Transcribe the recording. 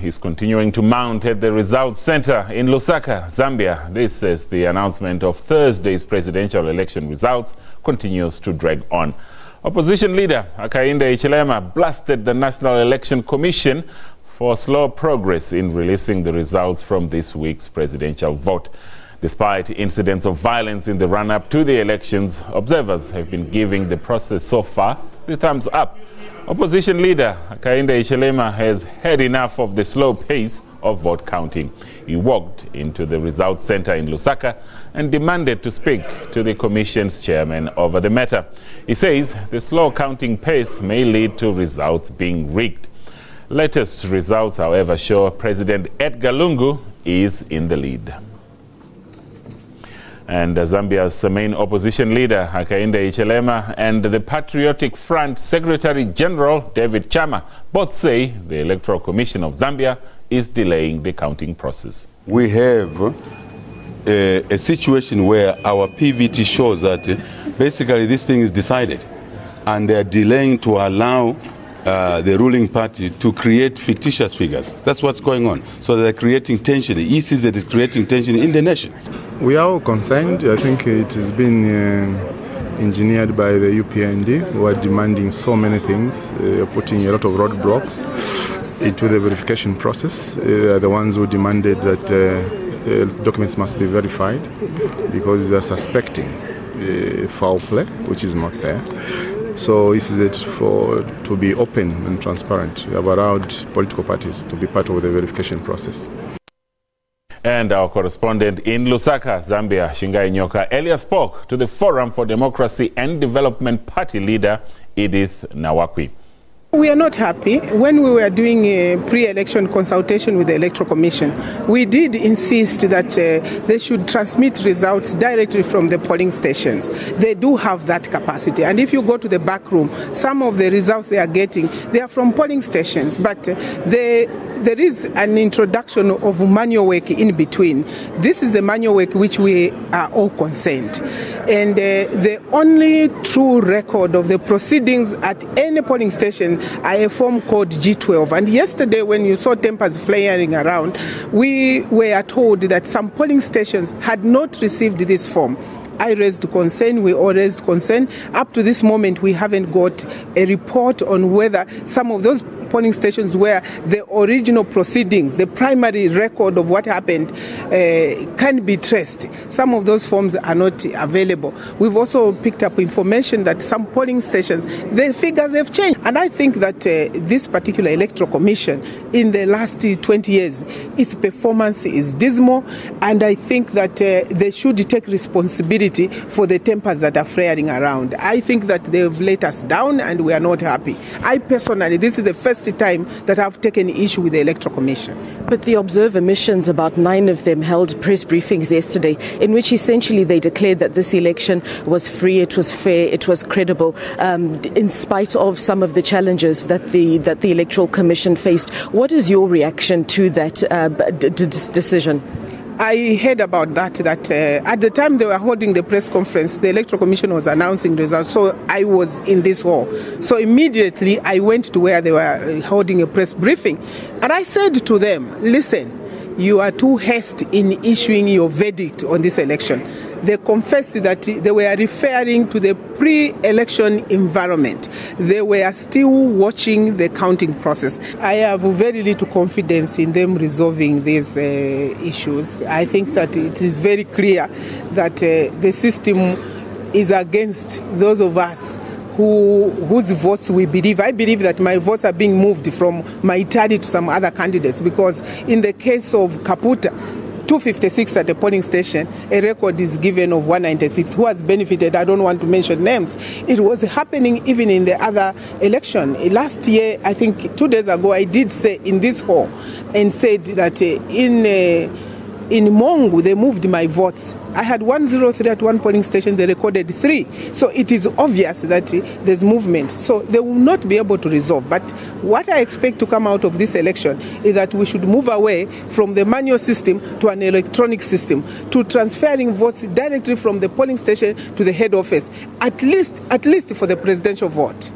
Is continuing to mount at the results center in Lusaka, Zambia. This is the announcement of Thursday's presidential election results continues to drag on. Opposition leader Hakainde Hichilema blasted the National Election Commission for slow progress in releasing the results from this week's presidential vote. Despite incidents of violence in the run-up to the elections, observers have been giving the process so far the thumbs up. Opposition leader Hakainde Hichilema has had enough of the slow pace of vote counting. He walked into the results center in Lusaka and demanded to speak to the commission's chairman over the matter. He says the slow counting pace may lead to results being rigged. Latest results, however, show President Edgar Lungu is in the lead. And Zambia's main opposition leader, Hakainde Hichilema, and the Patriotic Front Secretary-General, David Chama, both say the Electoral Commission of Zambia is delaying the counting process. We have a situation where our PVT shows that basically this thing is decided, and they are delaying to allow the ruling party to create fictitious figures. That's what's going on. So they're creating tension. The EC that is creating tension in the nation. We are all concerned. I think it has been engineered by the UPND, who are demanding so many things, putting a lot of roadblocks into the verification process. The ones who demanded that documents must be verified because they are suspecting foul play, which is not there. So this is it to be open and transparent. We have allowed political parties to be part of the verification process. And our correspondent in Lusaka, Zambia, Shingai Nyoka, earlier spoke to the Forum for Democracy and Development Party leader, Edith Nawakwi. We are not happy. When we were doing a pre-election consultation with the Electoral Commission, we did insist that they should transmit results directly from the polling stations. They do have that capacity. And if you go to the back room, some of the results they are getting, they are from polling stations. But there is an introduction of manual work in between. This is the manual work which we are all concerned. And the only true record of the proceedings at any polling station are a form called G12. And yesterday, when you saw tempers flaring around, we were told that some polling stations had not received this form. I raised concern, we all raised concern. Up to this moment, we haven't got a report on whether some of those polling stations where the original proceedings, the primary record of what happened, can be traced. Some of those forms are not available. We've also picked up information that some polling stations, the figures have changed. And I think that this particular Electoral Commission, in the last 20 years, its performance is dismal, and I think that they should take responsibility for the tempers that are flaring around. I think that they've let us down and we are not happy. I personally, this is the first time that I've taken issue with the Electoral Commission. But the observer missions, about 9 of them, held press briefings yesterday in which essentially they declared that this election was free, it was fair, it was credible, in spite of some of the challenges that the Electoral Commission faced. What is your reaction to that decision? I heard about that at the time they were holding the press conference, the Electoral Commission was announcing results, so I was in this hall. So immediately I went to where they were holding a press briefing, and I said to them, listen, you are too hasty in issuing your verdict on this election. They confessed that they were referring to the pre-election environment. They were still watching the counting process. I have very little confidence in them resolving these issues. I think that it is very clear that the system is against those of us whose votes we believe. I believe that my votes are being moved from Maitari to some other candidates, because in the case of Kaputa, 256 at the polling station, a record is given of 196. Who has benefited? I don't want to mention names. It was happening even in the other election. Last year, I think 2 days ago, I did say in this hall and said that in Mongu, they moved my votes. I had 103 at one polling station, they recorded 3. So it is obvious that there's movement. So they will not be able to resolve. But what I expect to come out of this election is that we should move away from the manual system to an electronic system, to transferring votes directly from the polling station to the head office, at least for the presidential vote.